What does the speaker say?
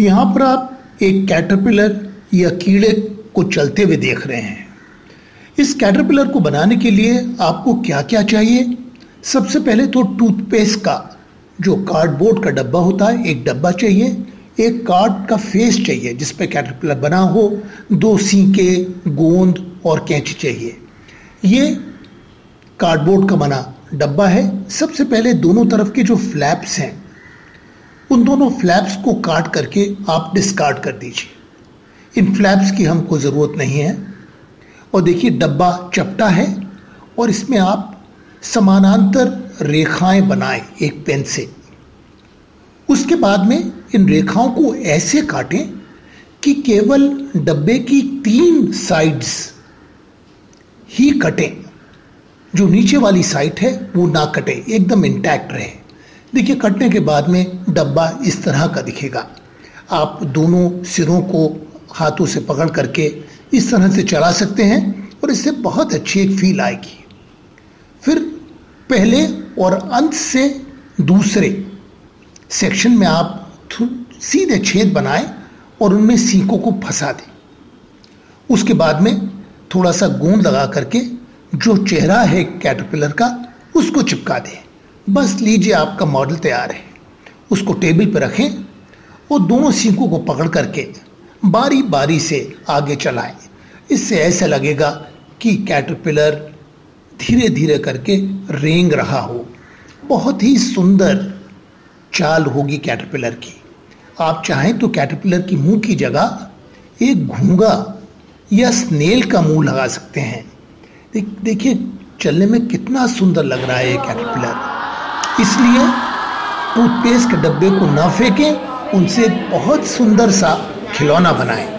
यहाँ पर आप एक कैटरपिलर या कीड़े को चलते हुए देख रहे हैं। इस कैटरपिलर को बनाने के लिए आपको क्या क्या चाहिए? सबसे पहले तो टूथपेस्ट का जो कार्डबोर्ड का डब्बा होता है, एक डब्बा चाहिए। एक कार्ड का फेस चाहिए जिस पर कैटरपिलर बना हो। 2 सींके, गोंद और कैंची चाहिए। ये कार्डबोर्ड का बना डब्बा है। सबसे पहले दोनों तरफ के जो फ्लैप्स हैं, उन दोनों फ्लैप्स को काट करके आप डिस्कार्ड कर दीजिए। इन फ्लैप्स की हमको ज़रूरत नहीं है। और देखिए डब्बा चपटा है और इसमें आप समानांतर रेखाएं बनाएं एक पेन से। उसके बाद में इन रेखाओं को ऐसे काटें कि केवल डब्बे की 3 साइड्स ही कटें। जो नीचे वाली साइड है वो ना कटे, एकदम इंटैक्ट रहे। देखिए कटने के बाद में डब्बा इस तरह का दिखेगा। आप दोनों सिरों को हाथों से पकड़ करके इस तरह से चला सकते हैं और इससे बहुत अच्छी एक फील आएगी। फिर पहले और अंत से दूसरे सेक्शन में आप सीधे छेद बनाएं और उनमें सींकों को फंसा दें। उसके बाद में थोड़ा सा गोंद लगा करके जो चेहरा है कैटरपिलर का उसको चिपका दें। बस लीजिए आपका मॉडल तैयार है। उसको टेबल पर रखें और दोनों सींकों को पकड़ करके बारी बारी से आगे चलाएं। इससे ऐसा लगेगा कि कैटरपिलर धीरे धीरे करके रेंग रहा हो। बहुत ही सुंदर चाल होगी कैटरपिलर की। आप चाहें तो कैटरपिलर की मुंह की जगह एक घोंगा या स्नेल का मुंह लगा सकते हैं। देखिए चलने में कितना सुंदर लग रहा है ये कैटरपिलर। इसलिए टूथपेस्ट के डब्बे को ना फेंकें, उनसे बहुत सुंदर सा खिलौना बनाएं।